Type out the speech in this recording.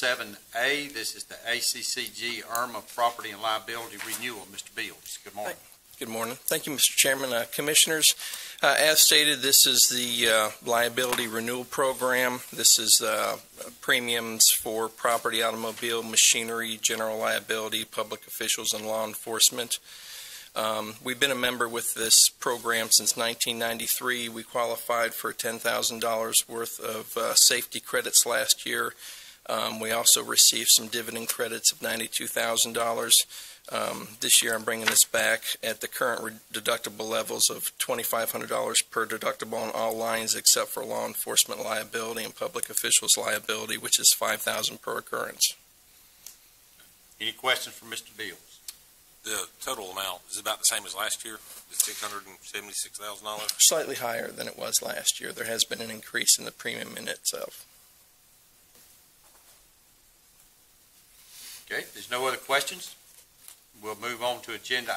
7A. This is the ACCG-IRMA Property and Liability Renewal. Mr. Beals, good morning. Good morning. Thank you, Mr. Chairman. Commissioners, as stated, this is the liability renewal program. This is premiums for property, automobile, machinery, general liability, public officials, and law enforcement. We've been a member with this program since 1993. We qualified for $10,000 worth of safety credits last year. We also received some dividend credits of $92,000. This year I'm bringing this back at the current deductible levels of $2,500 per deductible on all lines except for law enforcement liability and public officials liability, which is $5,000 per occurrence. Any questions for Mr. Beals? The total amount is about the same as last year, $676,000? Slightly higher than it was last year. There has been an increase in the premium in itself. Okay, if there's no other questions, we'll move on to agenda